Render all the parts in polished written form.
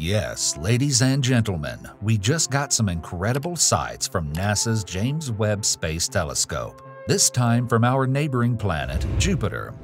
Yes, ladies and gentlemen, we just got some incredible sights from NASA's James Webb Space Telescope, this time from our neighboring planet, Jupiter.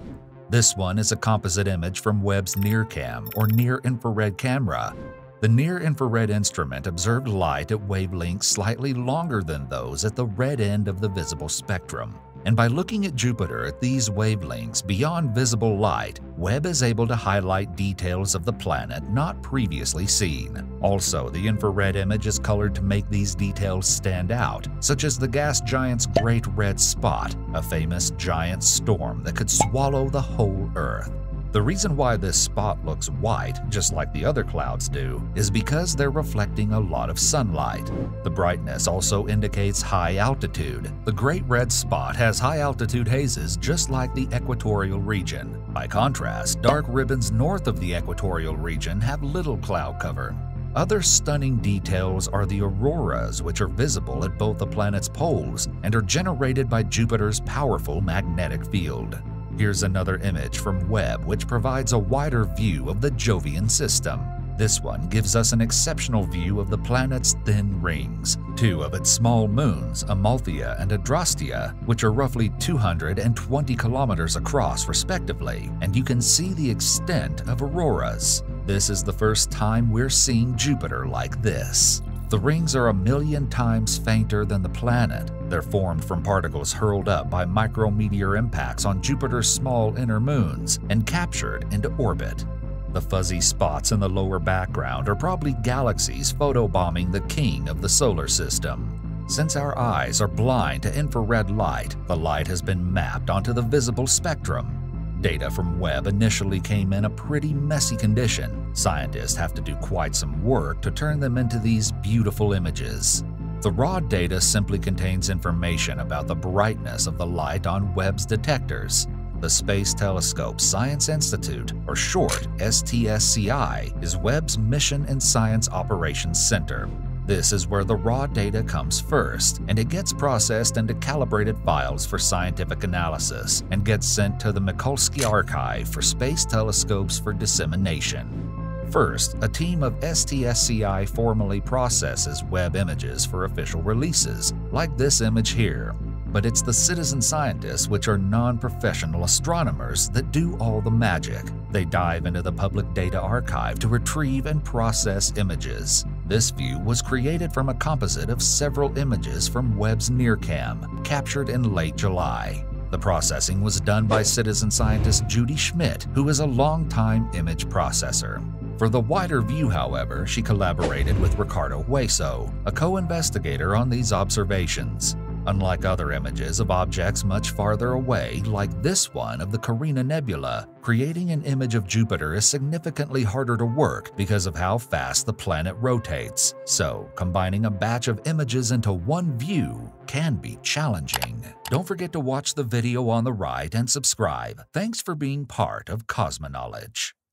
This one is a composite image from Webb's NIRCAM, or near-infrared camera. The near-infrared instrument observed light at wavelengths slightly longer than those at the red end of the visible spectrum. And by looking at Jupiter at these wavelengths beyond visible light, Webb is able to highlight details of the planet not previously seen. Also, the infrared image is colored to make these details stand out, such as the gas giant's Great Red Spot, a famous giant storm that could swallow the whole Earth. The reason why this spot looks white, just like the other clouds do, is because they're reflecting a lot of sunlight. The brightness also indicates high altitude. The Great Red Spot has high altitude hazes just like the equatorial region. By contrast, dark ribbons north of the equatorial region have little cloud cover. Other stunning details are the auroras, which are visible at both the planet's poles and are generated by Jupiter's powerful magnetic field. Here's another image from Webb which provides a wider view of the Jovian system. This one gives us an exceptional view of the planet's thin rings, two of its small moons, Amalthea and Adrastea, which are roughly 220 kilometers across respectively, and you can see the extent of auroras. This is the first time we're seeing Jupiter like this. The rings are 1,000,000 times fainter than the planet. They're formed from particles hurled up by micrometeor impacts on Jupiter's small inner moons and captured into orbit. The fuzzy spots in the lower background are probably galaxies photobombing the king of the solar system. Since our eyes are blind to infrared light, the light has been mapped onto the visible spectrum. Data from Webb initially came in a pretty messy condition. Scientists have to do quite some work to turn them into these beautiful images. The raw data simply contains information about the brightness of the light on Webb's detectors. The Space Telescope Science Institute, or short STSCI, is Webb's Mission and Science Operations Center. This is where the raw data comes first, and it gets processed into calibrated files for scientific analysis and gets sent to the Mikulski Archive for Space Telescopes for dissemination. First, a team of STSCI formally processes Webb images for official releases, like this image here. But it's the citizen scientists, which are non-professional astronomers, that do all the magic. They dive into the public data archive to retrieve and process images. This view was created from a composite of several images from Webb's NIRCam, captured in late July. The processing was done by citizen scientist Judy Schmidt, who is a longtime image processor. For the wider view, however, she collaborated with Ricardo Hueso, a co-investigator on these observations. Unlike other images of objects much farther away, like this one of the Carina Nebula, creating an image of Jupiter is significantly harder to work because of how fast the planet rotates. So, combining a batch of images into one view can be challenging. Don't forget to watch the video on the right and subscribe. Thanks for being part of Cosmoknowledge.